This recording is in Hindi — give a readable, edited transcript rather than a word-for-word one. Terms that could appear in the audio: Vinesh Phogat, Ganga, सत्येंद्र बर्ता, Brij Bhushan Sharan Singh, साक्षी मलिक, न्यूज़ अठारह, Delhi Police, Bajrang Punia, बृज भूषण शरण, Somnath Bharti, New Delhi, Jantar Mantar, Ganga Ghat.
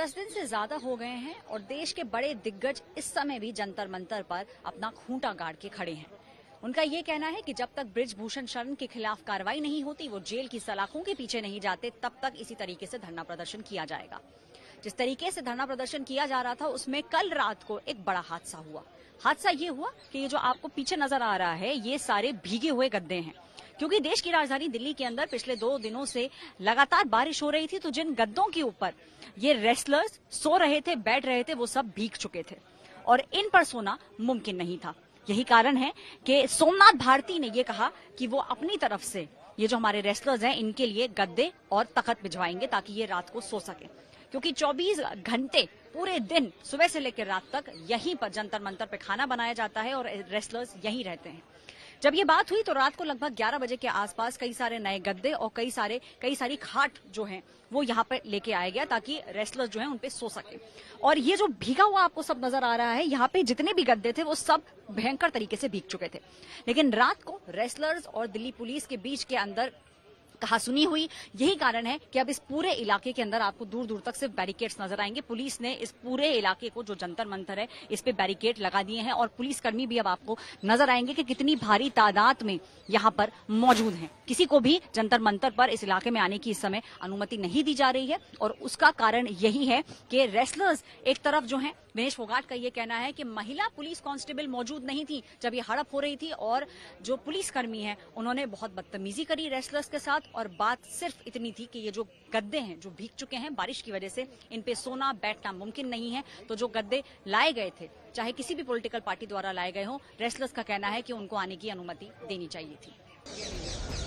10 दिन से ज्यादा हो गए हैं और देश के बड़े दिग्गज इस समय भी जंतर मंतर पर अपना खूंटा गाड़ के खड़े हैं। उनका ये कहना है कि जब तक बृज भूषण शरण के खिलाफ कार्रवाई नहीं होती, वो जेल की सलाखों के पीछे नहीं जाते, तब तक इसी तरीके से धरना प्रदर्शन किया जाएगा। जिस तरीके से धरना प्रदर्शन किया जा रहा था, उसमें कल रात को एक बड़ा हादसा हुआ। हादसा ये हुआ कि ये जो आपको पीछे नजर आ रहा है, ये सारे भीगे हुए गड्ढे हैं, क्योंकि देश की राजधानी दिल्ली के अंदर पिछले 2 दिनों से लगातार बारिश हो रही थी, तो जिन गद्दों के ऊपर ये रेसलर्स सो रहे थे, बैठ रहे थे, वो सब भीग चुके थे और इन पर सोना मुमकिन नहीं था। यही कारण है कि सोमनाथ भारती ने ये कहा कि वो अपनी तरफ से ये जो हमारे रेसलर्स हैं, इनके लिए गद्दे और तखत भिजवाएंगे ताकि ये रात को सो सके, क्योंकि 24 घंटे पूरे दिन सुबह से लेकर रात तक यहीं पर जंतर मंतर पे खाना बनाया जाता है और रेसलर्स यहीं रहते हैं। जब ये बात हुई तो रात को लगभग 11 बजे के आसपास कई सारे नए गद्दे और कई सारी खाट जो हैं वो यहाँ पे लेके आया गया ताकि रेसलर्स जो हैं उन पे सो सके। और ये जो भीगा हुआ आपको सब नजर आ रहा है, यहाँ पे जितने भी गद्दे थे वो सब भयंकर तरीके से भीग चुके थे। लेकिन रात को रेसलर्स और दिल्ली पुलिस के बीच के अंदर कहासुनी हुई। यही कारण है कि अब इस पूरे इलाके के अंदर आपको दूर दूर तक सिर्फ बैरिकेड्स नजर आएंगे। पुलिस ने इस पूरे इलाके को, जो जंतर मंतर है, इस पे बैरिकेड लगा दिए हैं और पुलिसकर्मी भी अब आपको नजर आएंगे कि कितनी भारी तादाद में यहाँ पर मौजूद हैं। किसी को भी जंतर मंतर पर इस इलाके में आने की इस समय अनुमति नहीं दी जा रही है और उसका कारण यही है कि रेसलर्स एक तरफ जो है, विनेश फोगाट का ये कहना है कि महिला पुलिस कांस्टेबल मौजूद नहीं थी जब ये हड़प हो रही थी और जो पुलिसकर्मी है उन्होंने बहुत बदतमीजी करी रेसलर्स के साथ। और बात सिर्फ इतनी थी कि ये जो गद्दे हैं जो भीग चुके हैं बारिश की वजह से, इन पे सोना बैठना मुमकिन नहीं है, तो जो गद्दे लाए गए थे, चाहे किसी भी पॉलिटिकल पार्टी द्वारा लाए गए हों, रेसलर्स का कहना है कि उनको आने की अनुमति देनी चाहिए थी।